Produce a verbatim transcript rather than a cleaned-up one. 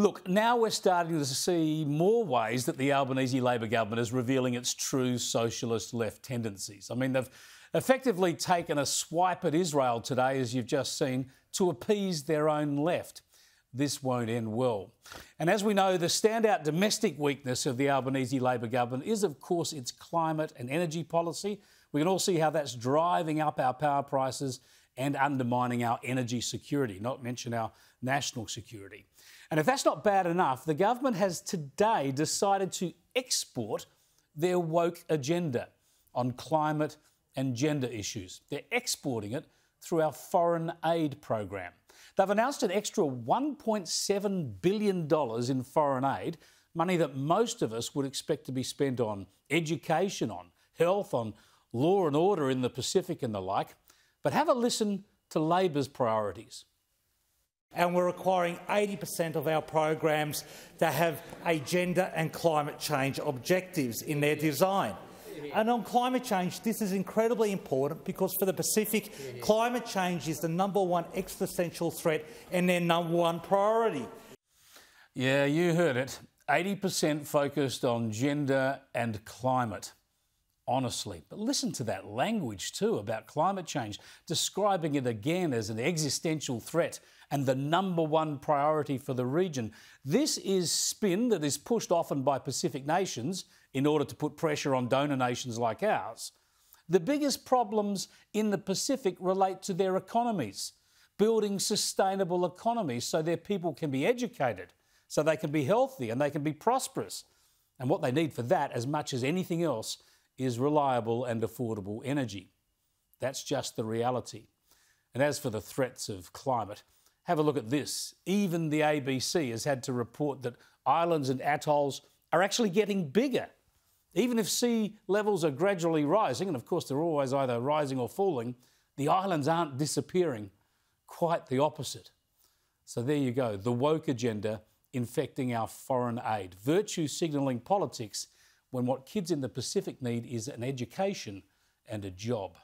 Look, now we're starting to see more ways that the Albanese Labor government is revealing its true socialist left tendencies. I mean, they've effectively taken a swipe at Israel today, as you've just seen, to appease their own left. This won't end well. And as we know, the standout domestic weakness of the Albanese Labor government is, of course, its climate and energy policy. We can all see how that's driving up our power prices and undermining our energy security, not to mention our national security. And if that's not bad enough, the government has today decided to export their woke agenda on climate and gender issues. They're exporting it through our foreign aid program. They've announced an extra one point seven billion dollars in foreign aid, money that most of us would expect to be spent on education, on health, on law and order in the Pacific and the like. But have a listen to Labor's priorities. And we're requiring eighty percent of our programs that have a gender and climate change objectives in their design. And on climate change, this is incredibly important because for the Pacific, climate change is the number one existential threat and their number one priority. Yeah, you heard it. eighty percent focused on gender and climate. Honestly. But listen to that language too about climate change, describing it again as an existential threat and the number one priority for the region. This is spin that is pushed often by Pacific nations in order to put pressure on donor nations like ours. The biggest problems in the Pacific relate to their economies, building sustainable economies so their people can be educated, so they can be healthy and they can be prosperous. And what they need for that, as much as anything else, is reliable and affordable energy. That's just the reality. And as for the threats of climate, have a look at this. Even the A B C has had to report that islands and atolls are actually getting bigger. Even if sea levels are gradually rising, and of course they're always either rising or falling, the islands aren't disappearing, quite the opposite. So there you go, the woke agenda infecting our foreign aid, virtue signalling politics when what kids in the Pacific need is an education and a job.